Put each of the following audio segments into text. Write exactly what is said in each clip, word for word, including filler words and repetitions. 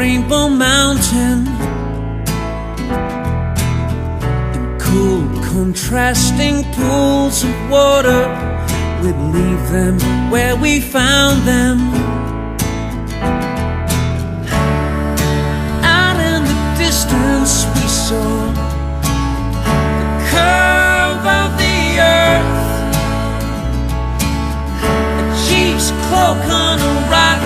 Rainbow Mountain, and cool contrasting pools of water. We'd leave them where we found them, out in the distance we saw the curve of the earth, a chief's cloak on a rock.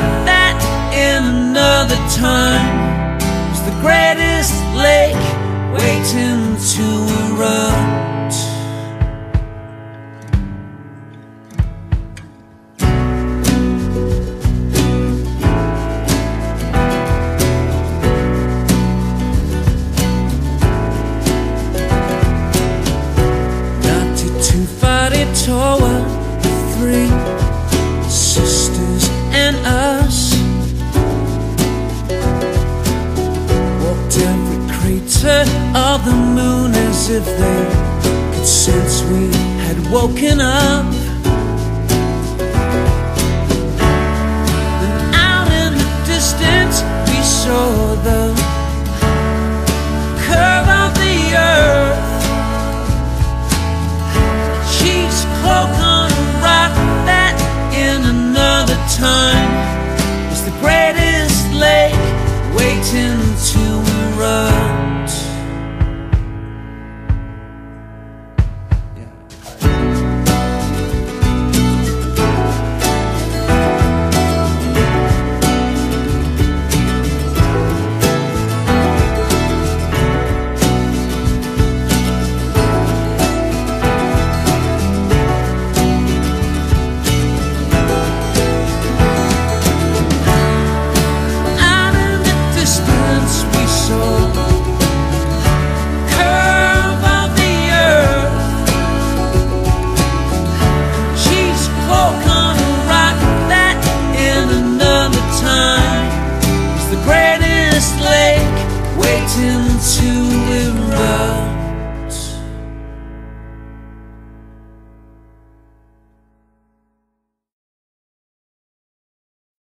Another time was the greatest lake waiting to erupt. ninety-two, forty-two, three sisters and us. Of the moon, as if they could sense we had woken up.